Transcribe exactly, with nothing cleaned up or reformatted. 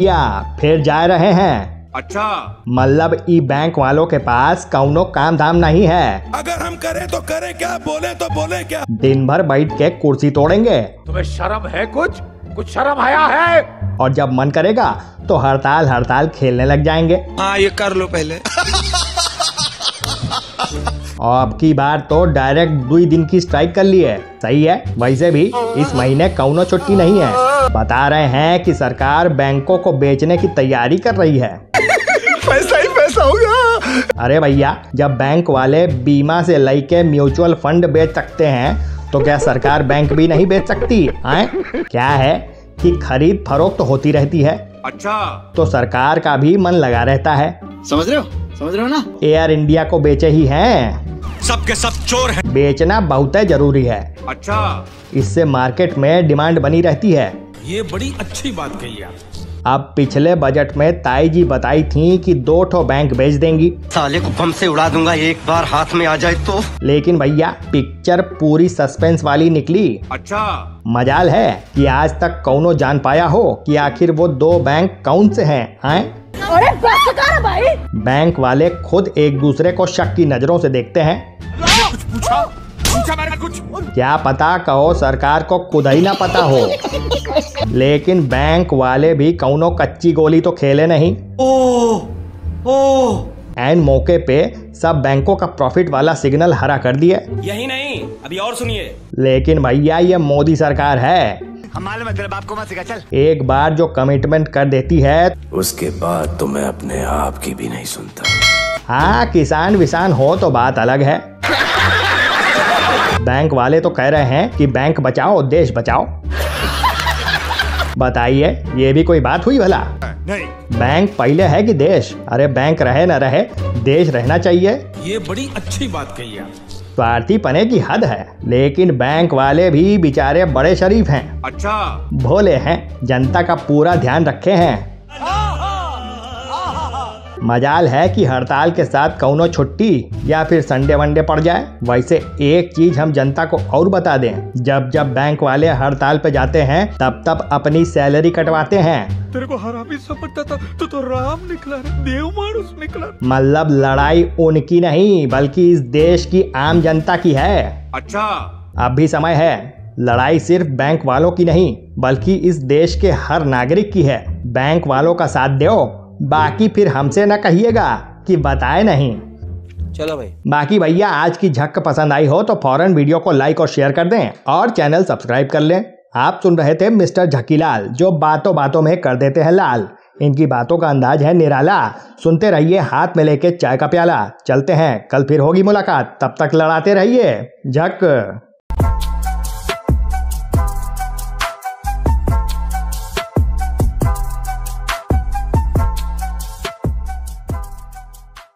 या फिर जा रहे हैं। अच्छा, मतलब ई बैंक वालों के पास कौनो काम धाम नहीं है। अगर हम करें तो करें क्या, बोले तो बोले क्या। दिन भर बैठ के कुर्सी तोड़ेंगे। तुम्हें शर्म है कुछ कुछ शर्म आया है। और जब मन करेगा तो हड़ताल हड़ताल खेलने लग जाएंगे। हाँ, ये कर लो पहले। और अब की बार तो डायरेक्ट दो दिन की स्ट्राइक कर ली है। सही है, वैसे भी इस महीने कौनो छुट्टी नहीं है। बता रहे हैं कि सरकार बैंकों को बेचने की तैयारी कर रही है। पैसा ही पैसा होगा। अरे भैया, जब बैंक वाले बीमा से लई के म्यूचुअल फंड बेच सकते हैं तो क्या सरकार बैंक भी नहीं बेच सकती है? क्या है कि खरीद फरोख्त तो होती रहती है। अच्छा, तो सरकार का भी मन लगा रहता है। समझ रहे हो, समझ रहे हो ना? एयर इंडिया को बेचे ही हैं। सब के सब चोर हैं। बेचना बहुत ही जरूरी है। अच्छा, इससे मार्केट में डिमांड बनी रहती है। ये बड़ी अच्छी बात कही आप। अब पिछले बजट में ताई जी बताई थी कि दो ठो बैंक बेच देंगी। साले को बम से उड़ा दूंगा एक बार हाथ में आ जाए तो। लेकिन भैया, पिक्चर पूरी सस्पेंस वाली निकली। अच्छा, मजाल है कि आज तक कौनो जान पाया हो कि आखिर वो दो बैंक कौन से हैं, हैं? अरे बस कर भाई। बैंक वाले खुद एक दूसरे को शक की नजरों से देखते हैं। कुछ पूछा? पूछा मैंने कुछ? क्या पता कहो सरकार को खुद ही ना पता हो। लेकिन बैंक वाले भी कौनो कच्ची गोली तो खेले नहीं। ओ, ओ। एन मौके पे सब बैंकों का प्रॉफिट वाला सिग्नल हरा कर दिए। यही नहीं, अभी और सुनिए। लेकिन भैया, ये मोदी सरकार है। हमारे मतलब बाप को मत सिखा, चल। एक बार जो कमिटमेंट कर देती है उसके बाद तो मैं अपने आप की भी नहीं सुनता। हाँ, किसान विसान हो तो बात अलग है। बैंक वाले तो कह रहे हैं कि बैंक बचाओ देश बचाओ। बताइए, ये भी कोई बात हुई भला? नहीं, बैंक पहले है कि देश? अरे बैंक रहे न रहे, देश रहना चाहिए। ये बड़ी अच्छी बात कही आप। स्वार्थी पने की हद है। लेकिन बैंक वाले भी बेचारे बड़े शरीफ हैं। अच्छा, भोले हैं, जनता का पूरा ध्यान रखे हैं। मजाल है कि हड़ताल के साथ कौनो छुट्टी या फिर संडे वनडे पड़ जाए। वैसे एक चीज हम जनता को और बता दें, जब जब बैंक वाले हड़ताल पे जाते हैं तब तब अपनी सैलरी कटवाते हैं। तेरे को हरामी समझता था तो तो राम निकला, देव मानुष निकला। मतलब लड़ाई उनकी नहीं बल्कि इस देश की आम जनता की है। अच्छा, अब भी समय है। लड़ाई सिर्फ बैंक वालों की नहीं बल्कि इस देश के हर नागरिक की है। बैंक वालों का साथ दो, बाकी फिर हमसे न कहिएगा कि बताए नहीं। चलो भाई। बाकी भैया, आज की झक पसंद आई हो तो फौरन वीडियो को लाइक और शेयर कर दें और चैनल सब्सक्राइब कर लें। आप सुन रहे थे मिस्टर झक्कीलाल, जो बातों बातों में कर देते हैं लाल। इनकी बातों का अंदाज है निराला। सुनते रहिए हाथ में लेके चाय का प्याला। चलते हैं, कल फिर होगी मुलाकात। तब तक लड़ाते रहिए झक।